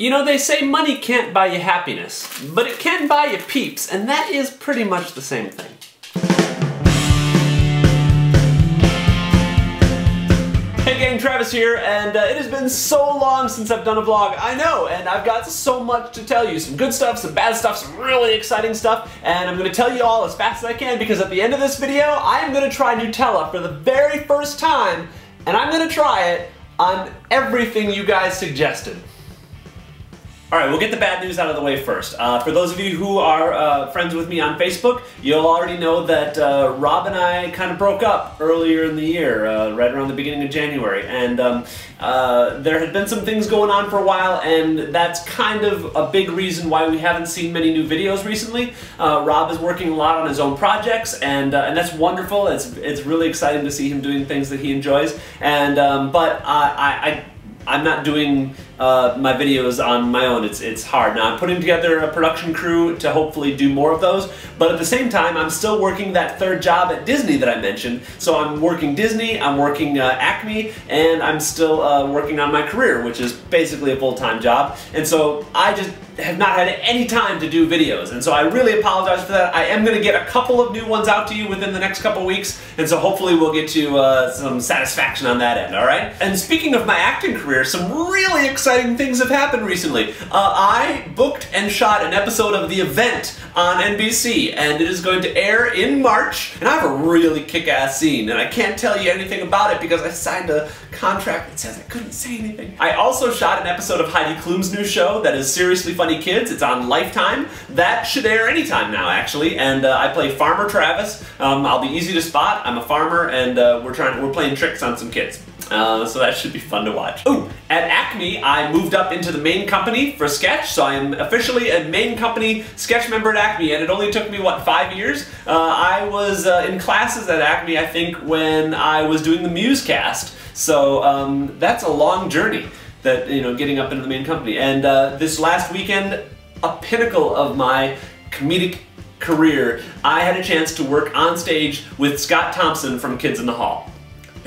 You know, they say money can't buy you happiness, but it can buy you peeps, and that is pretty much the same thing. Hey gang, Travis here, and it has been so long since I've done a vlog. I know, and I've got so much to tell you. Some good stuff, some bad stuff, some really exciting stuff, and I'm gonna tell you all as fast as I can, because at the end of this video, I'm gonna try Nutella for the very first time, and I'm gonna try it on everything you guys suggested. Alright, we'll get the bad news out of the way first. For those of you who are friends with me on Facebook, you'll already know that Rob and I kind of broke up earlier in the year, right around the beginning of January. And there had been some things going on for a while, and that's kind of a big reason why we haven't seen many new videos recently. Rob is working a lot on his own projects, and that's wonderful. It's really exciting to see him doing things that he enjoys. And but I'm not doing my videos on my own. It's hard. Now, I'm putting together a production crew to hopefully do more of those, but at the same time, I'm still working that third job at Disney that I mentioned. So I'm working Disney, I'm working Acme, and I'm still working on my career, which is basically a full-time job. And so I just have not had any time to do videos, and so I really apologize for that. I am going to get a couple of new ones out to you within the next couple weeks, and so hopefully we'll get to some satisfaction on that end, alright? And speaking of my acting career, some really exciting things have happened recently. I booked and shot an episode of The Event on NBC, and it is going to air in March, and I have a really kick-ass scene, and I can't tell you anything about it because I signed a contract that says I couldn't say anything. I also shot an episode of Heidi Klum's new show that is Seriously Funny Kids. It's on Lifetime. That should air anytime now, actually. And I play Farmer Travis. I'll be easy to spot. I'm a farmer, and we're playing tricks on some kids. So that should be fun to watch. Ooh, at Acme, I moved up into the main company for sketch, so I am officially a main company sketch member at Acme, and it only took me, what, 5 years? I was in classes at Acme, I think, when I was doing the Muse cast. So that's a long journey. That, you know, getting up into the main company. And this last weekend, a pinnacle of my comedic career, I had a chance to work on stage with Scott Thompson from Kids in the Hall,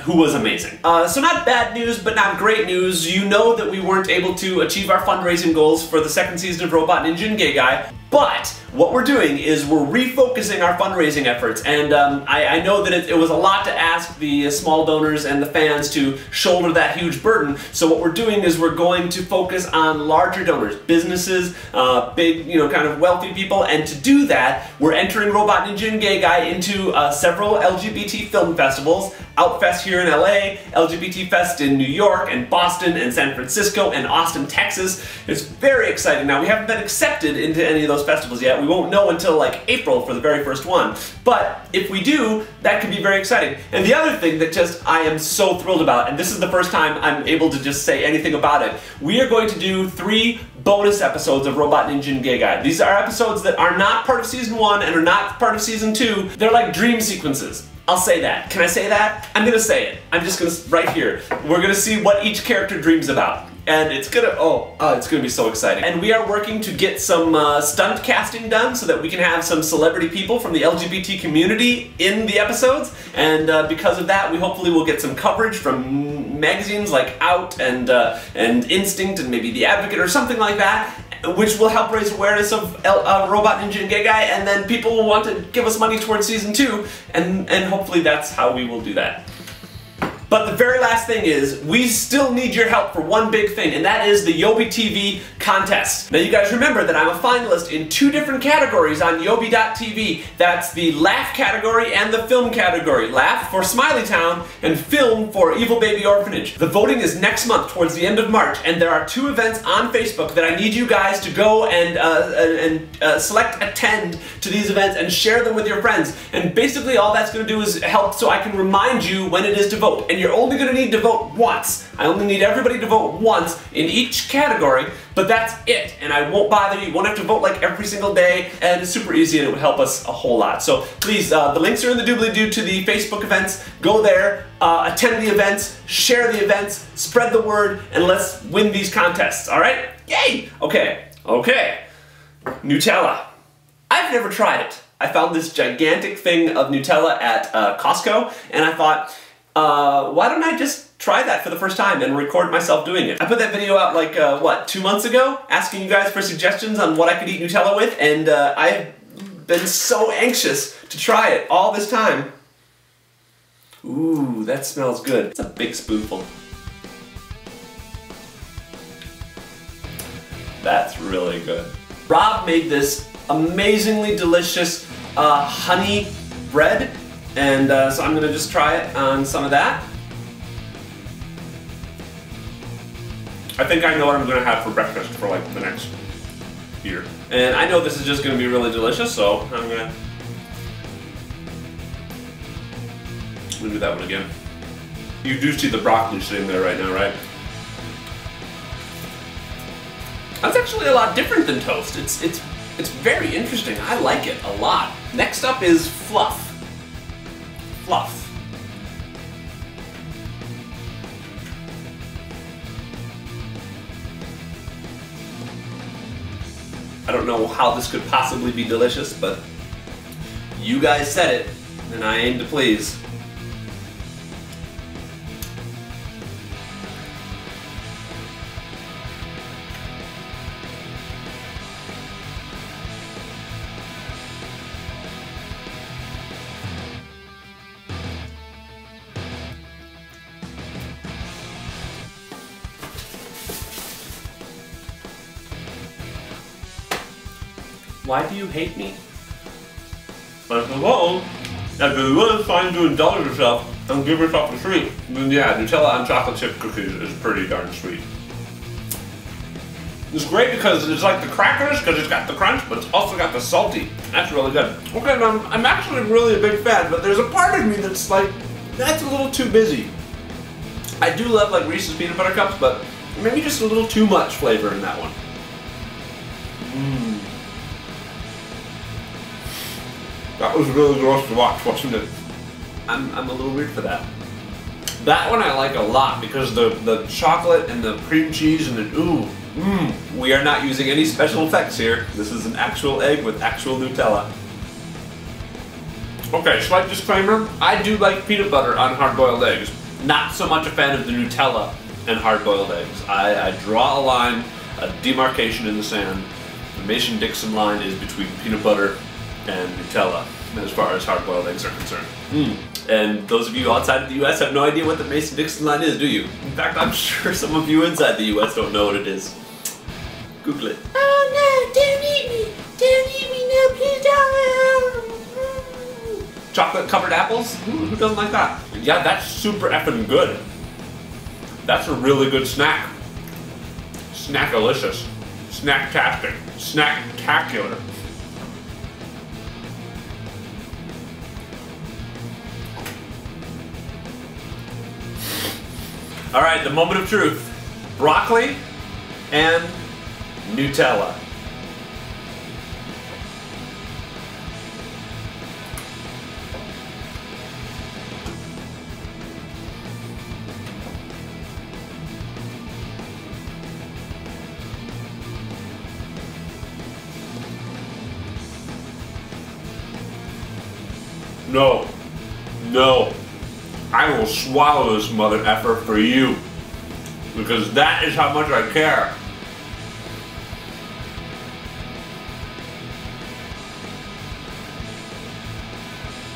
who was amazing. So not bad news, but not great news. You know that we weren't able to achieve our fundraising goals for the second season of Robot Ninja and Gay Guy, but what we're doing is we're refocusing our fundraising efforts, and I know that it was a lot to ask the small donors and the fans to shoulder that huge burden, so what we're doing is we're going to focus on larger donors, businesses, big, you know, kind of wealthy people, and to do that, we're entering Robot Ninja and Gay Guy into several LGBT film festivals, Outfest here in LA, LGBT Fest in New York, and Boston, and San Francisco, and Austin, Texas. It's very exciting. Now, we haven't been accepted into any of those festivals yet. We won't know until like April for the very first one, but if we do, that could be very exciting. And the other thing that just I am so thrilled about, and this is the first time I'm able to just say anything about it, we are going to do 3 bonus episodes of Robot Ninja and Gay Guy. These are episodes that are not part of season 1 and are not part of season 2. They're like dream sequences. I'll say that. Can I say that? I'm gonna say it. I'm just gonna, right here. We're gonna see what each character dreams about. And it's gonna, it's gonna be so exciting. And we are working to get some stunt casting done so that we can have some celebrity people from the LGBT community in the episodes. And because of that, we hopefully will get some coverage from magazines like Out and Instinct and maybe The Advocate or something like that, which will help raise awareness of Robot Ninja and Gay Guy, and then people will want to give us money towards season 2, and hopefully that's how we will do that. But the very last thing is, we still need your help for one big thing, and that is the Yobi.TV contest. Now you guys remember that I'm a finalist in 2 different categories on Yobi.TV. That's the laugh category and the film category. Laugh for Smiley Town and film for Evil Baby Orphanage. The voting is next month towards the end of March, and there are 2 events on Facebook that I need you guys to go and select attend to these events and share them with your friends. And basically all that's going to do is help so I can remind you when it is to vote. And you're only going to need to vote once. I only need everybody to vote once in each category, but that's it. And I won't bother you. You won't have to vote like every single day, and it's super easy and it would help us a whole lot. So please, the links are in the doobly-doo to the Facebook events. Go there, attend the events, share the events, spread the word, and let's win these contests, all right? Yay! Okay, okay. Nutella. I've never tried it. I found this gigantic thing of Nutella at Costco, and I thought, why don't I just try that for the first time and record myself doing it. I put that video out like, what, 2 months ago? Asking you guys for suggestions on what I could eat Nutella with, and I've been so anxious to try it all this time. Ooh, that smells good. It's a big spoonful. That's really good. Rob made this amazingly delicious honey bread, and so I'm gonna just try it on some of that. I think I know what I'm gonna have for breakfast for like the next year. And I know this is just gonna be really delicious, so I'm gonna do that one again. You do see the broccoli sitting there right now, right? That's actually a lot different than toast. It's very interesting. I like it a lot. Next up is fluff. Fluff. I don't know how this could possibly be delicious, but you guys said it, and I aim to please. Why do you hate me? I said, well, if you really find you indulge yourself and give yourself a treat, then yeah, Nutella on chocolate chip cookies is pretty darn sweet. It's great because it's like the crackers, because it's got the crunch, but it's also got the salty. That's really good. Okay, I'm actually really a big fan, but there's a part of me that's like, that's a little too busy. I do love like Reese's peanut butter cups, but maybe just a little too much flavor in that one. That was really gross to watch, wasn't it? I'm a little weird for that. That one I like a lot because the chocolate and the cream cheese and the we are not using any special effects here. This is an actual egg with actual Nutella. Okay, slight disclaimer. I do like peanut butter on hard-boiled eggs. Not so much a fan of the Nutella and hard-boiled eggs. I draw a line, a demarcation in the sand. The Mason-Dixon line is between peanut butter and Nutella, as far as hard-boiled eggs are concerned. And those of you outside of the US have no idea what the Mason-Dixon line is, do you? In fact, I'm sure some of you inside the US don't know what it is. Google it. Oh no, don't eat me! Don't eat me, no please don't! Chocolate-covered apples? Who doesn't like that? Yeah, that's super effing good. That's a really good snack. Snackalicious. Snacktastic. Snacktacular. Alright, the moment of truth. Broccoli and Nutella. No. No. I will swallow this mother effer for you, because that is how much I care.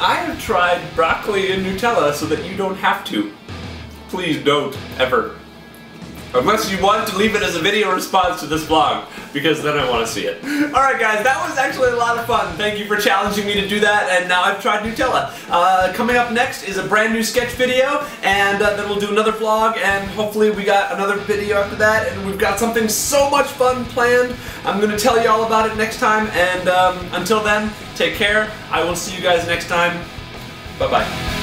I have tried broccoli and Nutella so that you don't have to. Please don't, ever. Unless you want to leave it as a video response to this vlog, because then I want to see it. Alright guys, that was actually a lot of fun. Thank you for challenging me to do that, and now I've tried Nutella. Coming up next is a brand new sketch video, and then we'll do another vlog, and hopefully we got another video after that, and we've got something so much fun planned. I'm going to tell you all about it next time, and until then, take care. I will see you guys next time. Bye-bye.